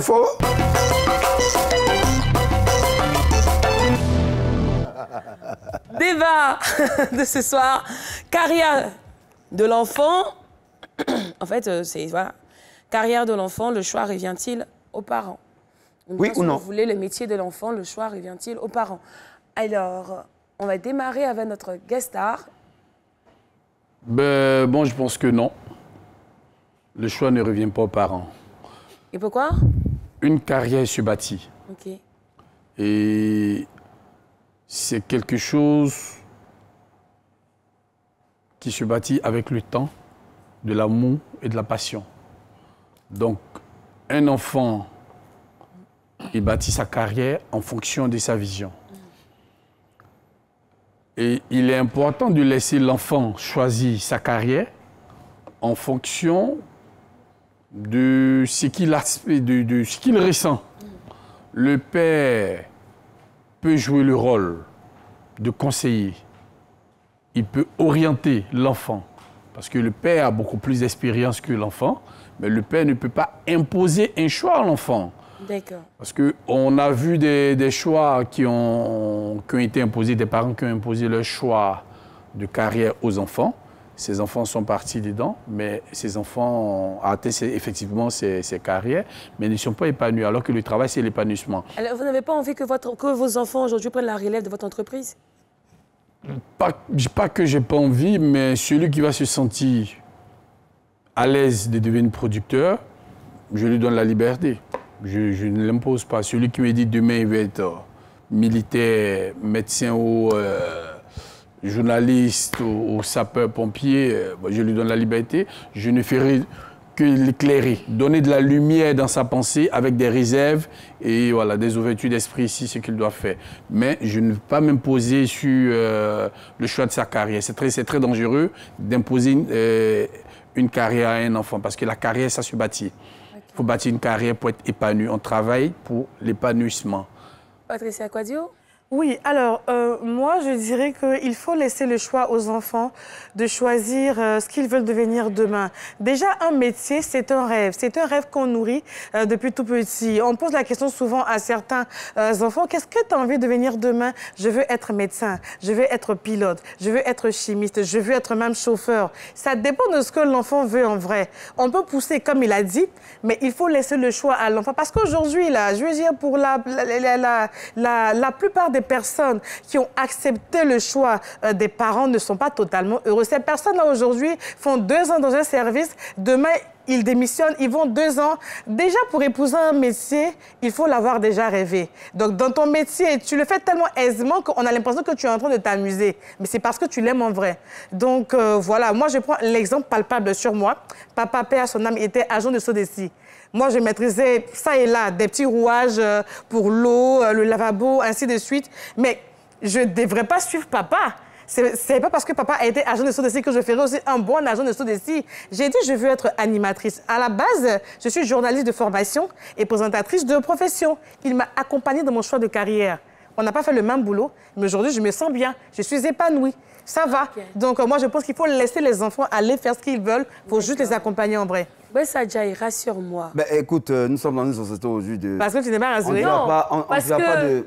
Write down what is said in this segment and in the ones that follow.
l'info. Débat de ce soir, carrière de l'enfant. En fait, c'est voilà, carrière de l'enfant, le choix revient-il aux parents? Oui ou non? Vous voulez le métier de l'enfant, le choix revient-il aux parents? Alors, on va démarrer avec notre guest star. Ben, bon, je pense que non. Le choix ne revient pas aux parents. Et pourquoi? Une carrière se bâtit. OK. Et c'est quelque chose qui se bâtit avec le temps, de l'amour et de la passion. Donc, un enfant, il bâtit sa carrière en fonction de sa vision. Et il est important de laisser l'enfant choisir sa carrière en fonction de ce qu'il ressent. Le père peut jouer le rôle de conseiller. Il peut orienter l'enfant. Parce que le père a beaucoup plus d'expérience que l'enfant. Mais le père ne peut pas imposer un choix à l'enfant. D'accord. Parce qu'on a vu des choix qui ont été imposés, des parents qui ont imposé leur choix de carrière aux enfants. Ces enfants sont partis dedans, mais ces enfants ont atteint effectivement ces carrières, mais ne sont pas épanouis, alors que le travail, c'est l'épanouissement. Alors, vous n'avez pas envie que vos enfants, aujourd'hui, prennent la relève de votre entreprise? Pas que je n'ai pas envie, mais celui qui va se sentir à l'aise de devenir producteur, je lui donne la liberté. Je ne l'impose pas. Celui qui me dit demain, il va être militaire, médecin ou... journaliste ou sapeur-pompier, je lui donne la liberté. Je ne ferai que l'éclairer, donner de la lumière dans sa pensée avec des réserves et voilà, des ouvertures d'esprit ici, ce qu'il doit faire. Mais je ne veux pas m'imposer sur le choix de sa carrière. C'est très dangereux d'imposer une carrière à un enfant parce que la carrière, ça se bâtit. Okay. Il faut bâtir une carrière pour être épanoui. On travaille pour l'épanouissement. Patricia Kouadio? Oui, alors moi je dirais qu'il faut laisser le choix aux enfants de choisir ce qu'ils veulent devenir demain. Déjà un métier c'est un rêve qu'on nourrit depuis tout petit. On pose la question souvent à certains enfants, qu'est-ce que tu as envie de devenir demain? Je veux être médecin, je veux être pilote, je veux être chimiste, je veux être même chauffeur. Ça dépend de ce que l'enfant veut en vrai. On peut pousser comme il a dit, mais il faut laisser le choix à l'enfant parce qu'aujourd'hui là, je veux dire pour la plupart des personnes qui ont accepté le choix des parents ne sont pas totalement heureux. Ces personnes-là, aujourd'hui, font 2 ans dans un service. Demain, ils démissionnent, ils vont 2 ans. Déjà, pour épouser un métier, il faut l'avoir déjà rêvé. Donc, dans ton métier, tu le fais tellement aisément qu'on a l'impression que tu es en train de t'amuser. Mais c'est parce que tu l'aimes en vrai. Donc, voilà. Moi, je prends l'exemple palpable sur moi. Papa, père, son âme, était agent de Sodeci. Moi, je maîtrisais ça et là, des petits rouages pour l'eau, le lavabo, ainsi de suite. Mais je ne devrais pas suivre papa. C'est pas parce que papa a été agent de Sodeci que je ferai aussi un bon agent de Sodeci. J'ai dit, je veux être animatrice. À la base, je suis journaliste de formation et présentatrice de profession. Il m'a accompagnée dans mon choix de carrière. On n'a pas fait le même boulot, mais aujourd'hui, je me sens bien. Je suis épanouie. Ça va. Okay. Donc, moi, je pense qu'il faut laisser les enfants aller faire ce qu'ils veulent. Il faut juste les accompagner en vrai. Bess Adjaye, rassure-moi. Ben, écoute, nous sommes dans une société aujourd'hui. Parce que tu n'es pas rassurée. Non, parce que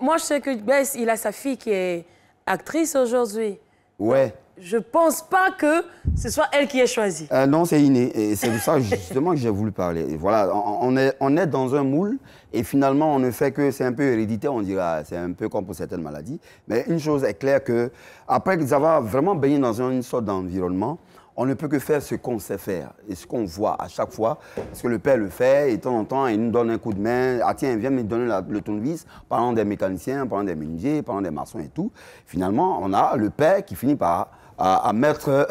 moi, je sais que Bess, il a sa fille qui est actrice aujourd'hui. Ouais. Je pense pas que ce soit elle qui est choisie. Non, c'est inné. Et c'est de ça justement que j'ai voulu parler. Et voilà, on est dans un moule et finalement, on ne fait que... C'est un peu héréditaire, on dira. C'est un peu comme pour certaines maladies. Mais une chose est claire que après avoir vraiment baigné dans une sorte d'environnement, on ne peut que faire ce qu'on sait faire et ce qu'on voit à chaque fois. Parce que le père le fait et de temps en temps, il nous donne un coup de main. Ah tiens, viens me donner le tournevis, parlant des mécaniciens, parlant des menuisiers, parlant des maçons et tout. Finalement, on a le père qui finit par à mettre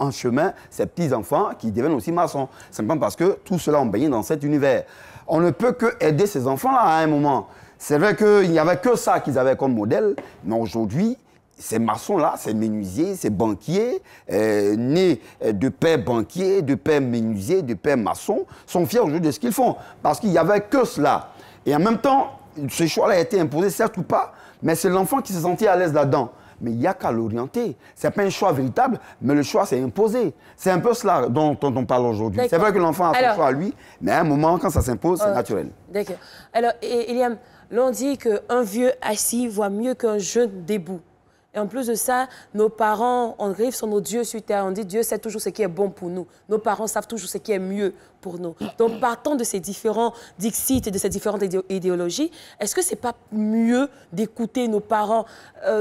en chemin ces petits-enfants qui deviennent aussi maçons. Simplement parce que tout cela ont baigné dans cet univers. On ne peut que aider ces enfants-là à un moment. C'est vrai qu'il n'y avait que ça qu'ils avaient comme modèle, mais aujourd'hui, ces maçons-là, ces menuisiers, ces banquiers, nés de pères banquiers, de pères menuisiers, de pères maçons, sont fiers aujourd'hui de ce qu'ils font. Parce qu'il n'y avait que cela. Et en même temps, ce choix-là a été imposé, certes ou pas, mais c'est l'enfant qui se sentit à l'aise là-dedans. mais il n'y a qu'à l'orienter. Ce n'est pas un choix véritable, mais le choix c'est imposé. C'est un peu cela dont on parle aujourd'hui. C'est vrai que l'enfant a son choix à lui, mais à un moment, quand ça s'impose, c'est naturel. D'accord. Alors, Eliame, l'on dit qu'un vieux assis voit mieux qu'un jeune debout. Et en plus de ça, nos parents, on griffe sur nos dieux sur terre. On dit Dieu sait toujours ce qui est bon pour nous. Nos parents savent toujours ce qui est mieux pour nous. Donc, partant de ces différents dixites et de ces différentes idéologies, est-ce que ce n'est pas mieux d'écouter nos parents,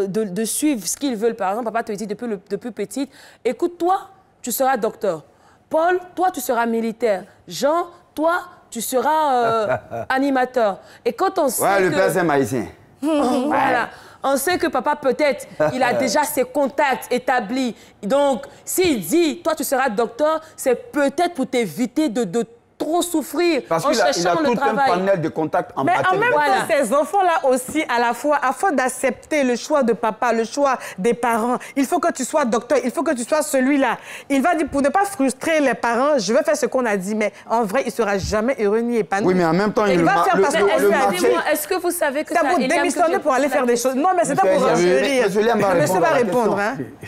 de suivre ce qu'ils veulent? Par exemple, papa te dit depuis petite, écoute-toi, tu seras docteur. Paul, toi, tu seras militaire. Jean, toi, tu seras animateur. Et quand on sait le père, c'est maïsien. Voilà. On sait que papa, peut-être, il a déjà ses contacts établis. Donc, s'il dit, toi, tu seras docteur, c'est peut-être pour t'éviter de trop souffrir en cherchant le travail. Parce qu'il a tout un panel de contacts en matière. Mais en même temps, ces enfants-là aussi, à la fois, afin d'accepter le choix de papa, le choix des parents, il faut que tu sois docteur, il faut que tu sois celui-là. Il va dire, pour ne pas frustrer les parents, je vais faire ce qu'on a dit, mais en vrai, il ne sera jamais heureux ni épanoui. Oui, mais en même temps, il va faire parce que... Est-ce que vous savez que ça... Ça vous démissionner pour aller faire des choses. Non, mais c'est pas pour renchérir. Monsieur va répondre.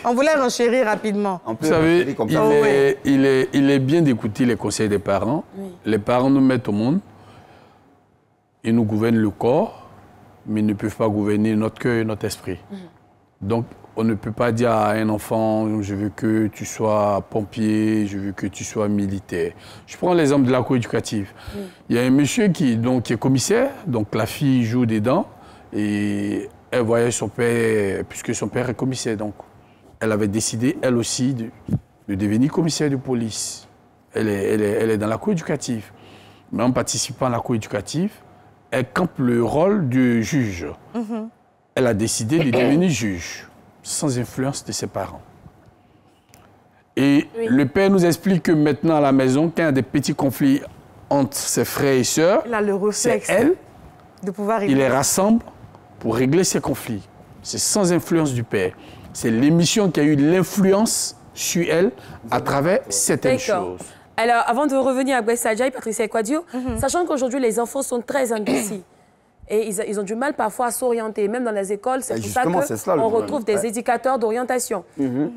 On voulait renchérir rapidement. Vous savez, il est bien d'écouter les conseils des parents. Oui. Les parents nous mettent au monde, ils nous gouvernent le corps, mais ils ne peuvent pas gouverner notre cœur et notre esprit. Donc, on ne peut pas dire à un enfant, je veux que tu sois pompier, je veux que tu sois militaire. Je prends l'exemple de la coéducative. Il y a un monsieur qui est commissaire, donc la fille joue dedans, et elle voyait son père, puisque son père est commissaire, donc elle avait décidé, elle aussi, de devenir commissaire de police. Elle est dans la coéducative. Mais en participant à la coéducative, elle campe le rôle de juge. Elle a décidé de devenir juge, sans influence de ses parents. Et le père nous explique que maintenant à la maison, quand il y a des petits conflits entre ses frères et sœurs, c'est elle, il les rassemble pour régler ses conflits. C'est sans influence du père. C'est l'émission qui a eu l'influence sur elle à travers certaines choses. Alors, avant de revenir à Bess Adjaye, Patricia Kouadio, sachant qu'aujourd'hui, les enfants sont très indécis et ils ont du mal parfois à s'orienter, même dans les écoles, c'est pour ça qu'on retrouve des éducateurs d'orientation.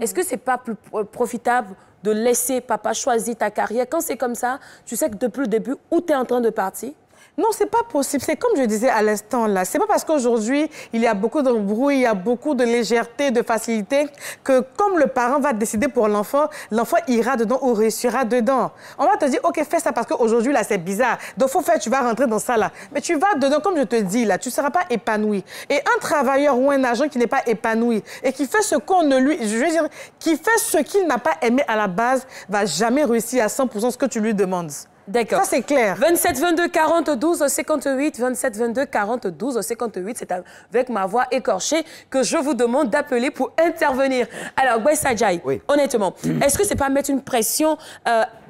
Est-ce que ce n'est pas plus profitable de laisser papa choisir ta carrière? Quand c'est comme ça, tu sais que depuis le début, où tu es en train de partir? Non, c'est pas possible. C'est comme je disais à l'instant là. C'est pas parce qu'aujourd'hui, il y a beaucoup d'embrouilles, il y a beaucoup de légèreté, de facilité, que comme le parent va décider pour l'enfant, l'enfant ira dedans ou réussira dedans. On va te dire, OK, fais ça parce qu'aujourd'hui là, c'est bizarre. Donc, faut faire, tu vas rentrer dans ça là. Mais tu vas dedans, comme je te dis là, tu ne seras pas épanoui. Et un travailleur ou un agent qui n'est pas épanoui et qui fait ce qu'on ne lui... Je veux dire, qui fait ce qu'il n'a pas aimé à la base, va jamais réussir à 100% ce que tu lui demandes. D'accord. Ça, c'est clair. 27 22 40 12 58, 27 22 40 12 58, c'est avec ma voix écorchée que je vous demande d'appeler pour intervenir. Alors, Bess Adjaye, honnêtement, est-ce que c'est pas mettre une pression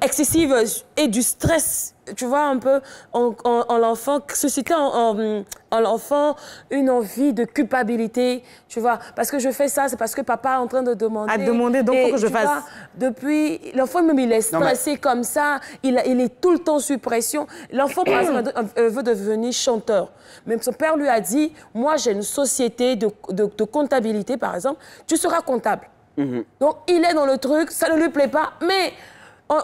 excessive et du stress, tu vois, un peu, en l'enfant, susciter en l'enfant une envie de culpabilité, tu vois? Parce que je fais ça, c'est parce que papa est en train de demander. À demander, donc il faut que je fasse. Vois, depuis, l'enfant même, il est stressé comme ça, il est tout le temps sous pression. L'enfant, par exemple, veut devenir chanteur. Même son père lui a dit, moi, j'ai une société de comptabilité, par exemple, tu seras comptable. Donc, il est dans le truc, ça ne lui plaît pas, mais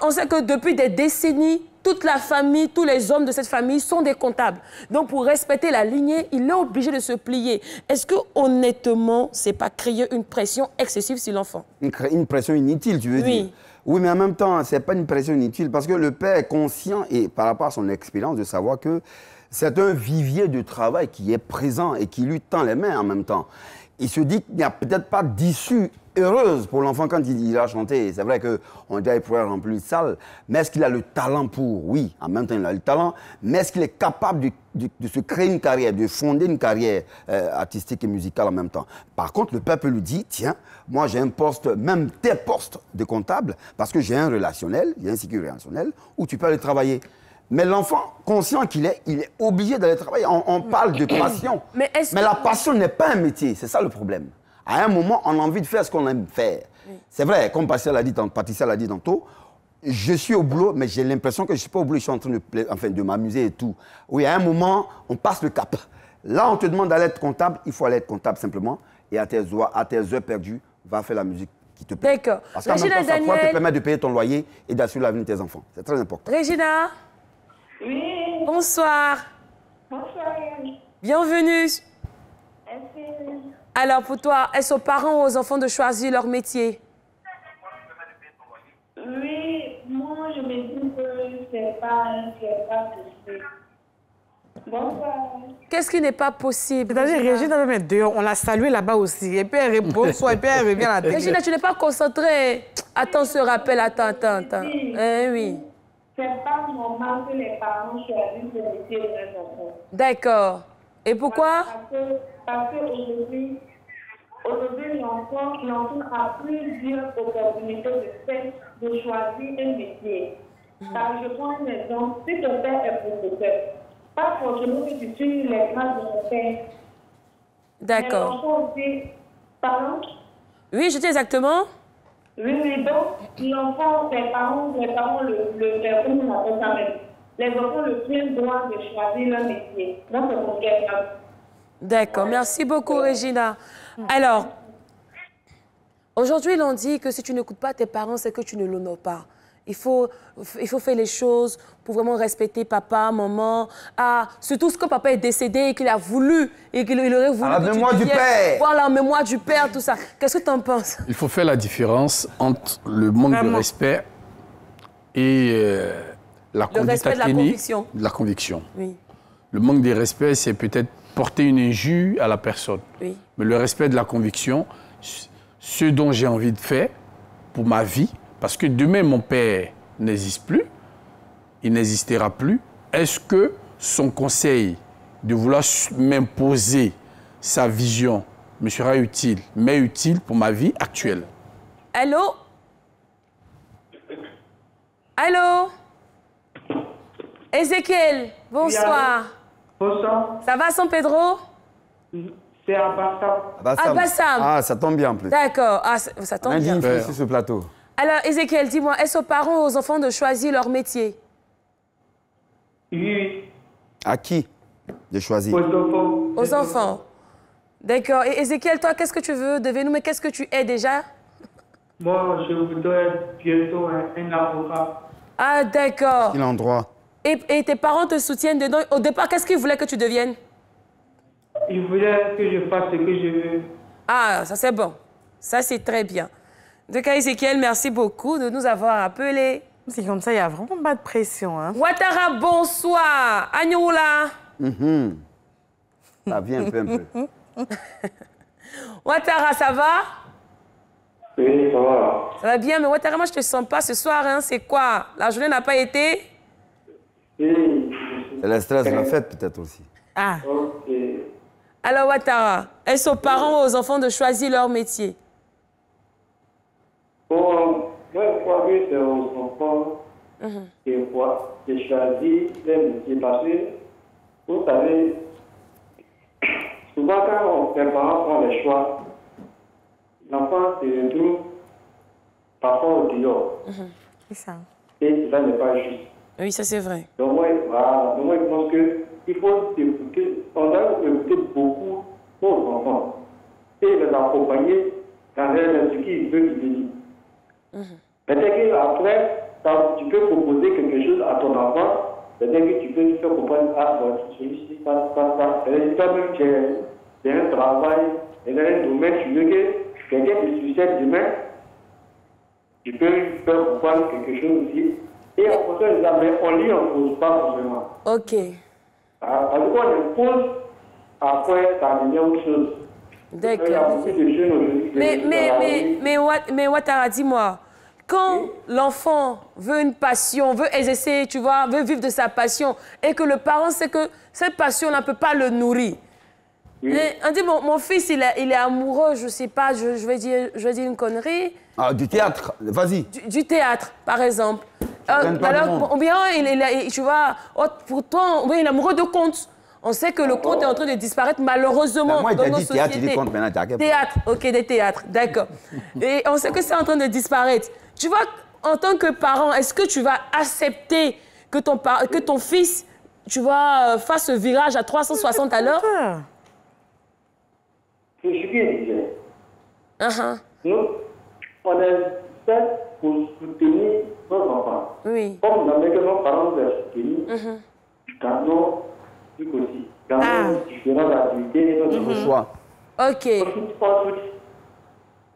on sait que depuis des décennies, toute la famille, tous les hommes de cette famille sont des comptables. Donc, pour respecter la lignée, il est obligé de se plier. Est-ce que, honnêtement, c'est pas créer une pression excessive sur l'enfant? Une pression inutile, tu veux dire? Oui, mais en même temps, c'est pas une pression inutile parce que le père est conscient, et par rapport à son expérience, de savoir que c'est un vivier de travail qui est présent et qui lui tend les mains en même temps. Il se dit qu'il n'y a peut-être pas d'issue heureuse pour l'enfant quand il a chanté. C'est vrai qu'on dirait qu'il pourrait remplir une salle, mais est-ce qu'il a le talent pour? Oui, en même temps, il a le talent, mais est-ce qu'il est capable de se créer une carrière, de fonder une carrière artistique et musicale en même temps? Par contre, le peuple lui dit, tiens, moi j'ai un poste, même des postes de comptable, parce que j'ai un relationnel, j'ai un sécurité relationnel, où tu peux aller travailler. Mais l'enfant, conscient qu'il est, il est obligé d'aller travailler. On parle de passion, mais la passion n'est pas un métier, c'est ça le problème. À un moment, on a envie de faire ce qu'on aime faire. C'est vrai, comme Patricia l'a dit tantôt, je suis au boulot, mais j'ai l'impression que je ne suis pas au boulot, je suis en train de m'amuser et tout. Oui, à un moment, on passe le cap. Là, on te demande d'aller être comptable, il faut aller être comptable simplement. et à tes heures perdues, va faire la musique qui te plaît. D'accord. Parce qu'en même temps, ça te permet de payer ton loyer et d'assurer l'avenir de tes enfants. C'est très important. Régina. Oui. Bonsoir. Bonsoir. Bienvenue. Merci. Alors pour toi, est-ce aux parents ou aux enfants de choisir leur métier? Oui, moi je me dis que c'est pas possible. Bonsoir. Qu'est-ce qui n'est pas possible? C'est-à-dire, Régina, même dehors, on l'a saluée là-bas aussi. Et puis elle répond, soit et puis elle revient à la télé. Régina, tu n'es pas concentrée. Attends ce rappel, attends. Oui. Oui. C'est pas normal que les parents choisissent le métier de leurs enfants. D'accord. Et pourquoi? Parce que aujourd'hui, l'enfant a plusieurs opportunités de choisir un métier. Car je prends un exemple, si ton père est professeur, pas forcément que tu suis les grades de ton père. D'accord. L'enfant aussi, parents? Oui, je dis exactement. Oui, donc l'enfant, les parents le font quand même. Les enfants ont le plein droit de choisir leur métier. Donc, c'est mon cas. D'accord. Merci beaucoup, Régina. Alors, aujourd'hui, l'on dit que si tu n'écoutes pas tes parents, c'est que tu ne l'honores pas. Il faut faire les choses pour vraiment respecter papa, maman. Ah, surtout ce que papa est décédé et qu'il a voulu, et qu'il aurait voulu. À la mémoire du père. Voilà, en mémoire du père, tout ça. Qu'est-ce que tu en penses? Il faut faire la différence entre le manque de respect et... le respect de la conviction. Oui. Le manque de respect, c'est peut-être porter une injure à la personne. Oui. Mais le respect de la conviction, ce dont j'ai envie de faire pour ma vie, parce que demain, mon père n'existe plus, il n'existera plus. Est-ce que son conseil de vouloir m'imposer sa vision me sera utile, mais utile pour ma vie actuelle? Allô? Allô? Ézéchiel, bonsoir. Bonsoir. Ça va, San Pedro? C'est à Bassam. À Bassam. Ah, ça tombe bien en plus. D'accord, ah, ça tombe bien. On a dit une fois sur ce plateau. Alors, Ézéchiel, dis-moi, est-ce aux parents ou aux enfants de choisir leur métier? Oui. À qui de choisir? Aux enfants. Aux enfants. D'accord. Et Ézéchiel, toi, qu'est-ce que tu veux devenir? Mais qu'est-ce que tu es déjà? Moi, je voudrais bientôt un avocat. Ah, d'accord. Il a un droit. Et tes parents te soutiennent dedans. Au départ, qu'est-ce qu'ils voulaient que tu deviennes? Ils voulaient que je fasse ce que je veux. Ah, ça c'est bon. Ça c'est très bien. Donc, Ézéchiel, merci beaucoup de nous avoir appelés. C'est comme ça, il n'y a vraiment pas de pression. Hein? Ouattara, bonsoir. Agnoula. Ça vient un peu. Ouattara, ça va? Oui, ça va. Ça va bien, mais Ouattara, moi je ne te sens pas ce soir. Hein. C'est quoi? La journée n'a pas été? C'est le stress de la fête peut-être aussi. Ah. Okay. Alors Ouattara, est-ce aux parents ou aux enfants de choisir leur métier? Bon, moi je crois que c'est aux enfants de choisir leur métier parce que vous savez, souvent quand les parents font les choix, l'enfant se retrouve parfois au dehors. C'est ça. Et cela n'est pas juste. Oui, ça c'est vrai. Donc moi, voilà. Donc, moi je pense qu'il faut écouter, on doit écouter beaucoup nos enfants et les accompagner dans ce qu'ils veulent qu'ils disent. Peut-être qu'après, tu peux proposer quelque chose à ton enfant, peut-être que tu peux lui faire comprendre, ah, celui-ci, ça. C'est-à-dire que tu as un travail, et dans un domaine, tu veux que quelqu'un te succède demain, tu peux lui faire comprendre quelque chose aussi. Et en fonction des armes, on lit, on ne pose pas forcément. OK. Parce qu'on les pose, après, ça devient autre chose. D'accord. Mais Ouattara, dis-moi, quand l'enfant veut une passion, veut exercer, tu vois, veut vivre de sa passion, et que le parent sait que cette passion-là ne peut pas le nourrir, on dit, mon fils, il est amoureux, je ne sais pas, je vais dire une connerie. Ah, du théâtre, vas-y. Du théâtre, par exemple. Alors, combien tu vois, pourtant, il est amoureux de contes. On sait que le conte est en train de disparaître malheureusement dans nos sociétés. Moi, j'ai dit théâtre, il dit conte maintenant. Théâtre, OK, des théâtres, d'accord. Et on sait que c'est en train de disparaître. Tu vois, en tant que parent, est-ce que tu vas accepter que ton fils, tu vois, fasse ce virage à 360 à l'heure? Je suis bien, Donc, on est fait pour soutenir nos enfants. Oui. Comme on a que nos parents les soutenir dans nos aussi, dans nos différentes activités et nos choix. Ok.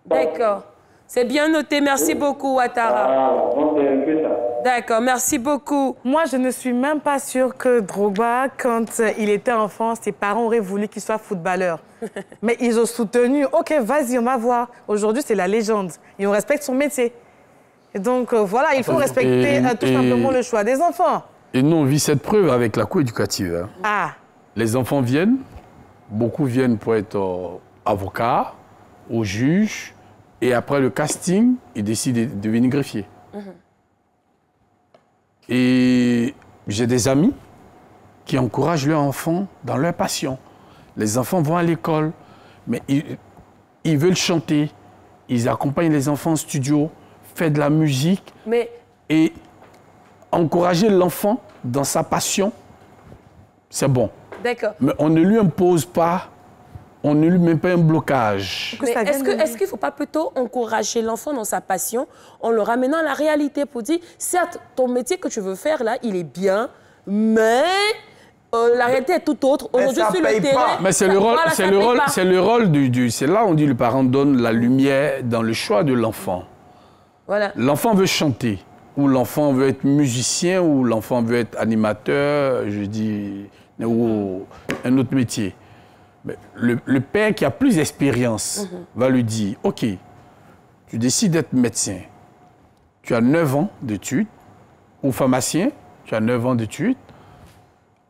D'accord. C'est bien noté. Merci beaucoup, Ouattara. D'accord, merci beaucoup. Moi, je ne suis même pas sûre que Drogba, quand il était enfant, ses parents auraient voulu qu'il soit footballeur. Mais ils ont soutenu. OK, vas-y, on va voir. Aujourd'hui, c'est la légende. Et on respecte son métier. Et donc, voilà, il faut respecter tout simplement le choix des enfants. Et nous, on vit cette preuve avec la coéducative. Hein. Ah. Les enfants viennent. Beaucoup viennent pour être avocats ou juges. Et après le casting, ils décident de devenir greffier. Et j'ai des amis qui encouragent leurs enfants dans leur passion. Les enfants vont à l'école, mais ils veulent chanter. Ils accompagnent les enfants en studio, font de la musique. Mais... Et encourager l'enfant dans sa passion, c'est bon. D'accord. Mais on ne lui impose pas, on ne lui met pas un blocage. Mais est-ce qu'il ne faut pas plutôt encourager l'enfant dans sa passion en le ramenant à la réalité pour dire, certes, ton métier que tu veux faire là, il est bien, mais la réalité est tout autre. Aujourd'hui, sur le terrain... Mais c'est le rôle, voilà, c'est là où on dit le parent donne la lumière dans le choix de l'enfant. Voilà. L'enfant veut chanter, ou l'enfant veut être musicien, ou l'enfant veut être animateur, je dis, ou un autre métier. Le père qui a plus d'expérience va lui dire, OK, tu décides d'être médecin, tu as 9 ans d'études, ou pharmacien, tu as 9 ans d'études,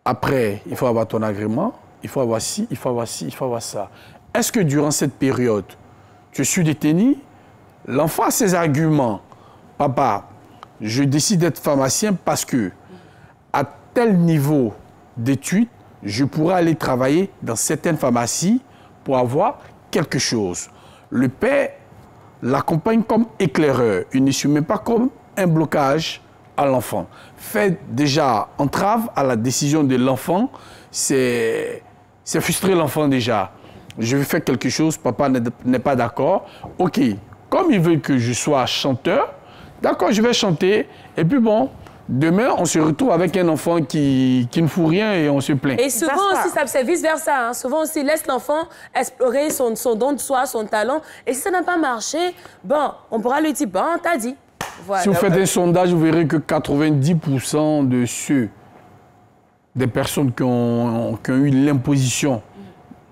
après, il faut avoir ton agrément, il faut avoir ci, il faut avoir ci, il faut avoir ça. Est-ce que durant cette période, tu suis détenu? L'enfant a ses arguments. Papa, je décide d'être pharmacien parce que à tel niveau d'études, je pourrais aller travailler dans certaines pharmacies pour avoir quelque chose. Le père l'accompagne comme éclaireur. Il ne se met pas comme un blocage à l'enfant. Fait déjà entrave à la décision de l'enfant, c'est frustrer l'enfant déjà. Je veux faire quelque chose, papa n'est pas d'accord. OK, comme il veut que je sois chanteur, d'accord, je vais chanter. Et puis bon... Demain, on se retrouve avec un enfant qui ne fout rien et on se plaint. Et souvent aussi, c'est vice-versa. Hein. Souvent aussi, laisse l'enfant explorer son don de soi, son talent. Et si ça n'a pas marché, bon, on pourra lui dire, bon, t'as dit. Voilà. Si vous faites un sondage, vous verrez que 90% de des personnes qui ont eu l'imposition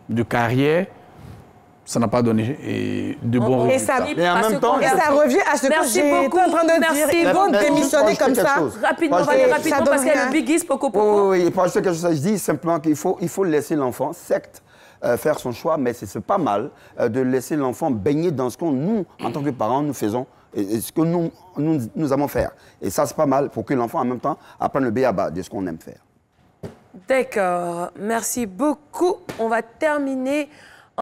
de carrière, ça n'a pas donné de bons résultats. Et en même temps, ça revient à ce que j'étais en train de dire. Ils vont démissionner comme ça. Rapidement, rapidement, parce qu'il y a le biggest poco-poco. Oui, pour ajouter quelque chose, je dis simplement qu'il faut laisser l'enfant, certes, faire son choix, mais c'est pas mal de laisser l'enfant baigner dans ce que nous, en tant que parents, nous faisons. Et ce que nous avons faire. Et ça, c'est pas mal pour que l'enfant, en même temps, apprenne le b.a.-ba de ce qu'on aime faire. D'accord. Merci beaucoup. On va terminer...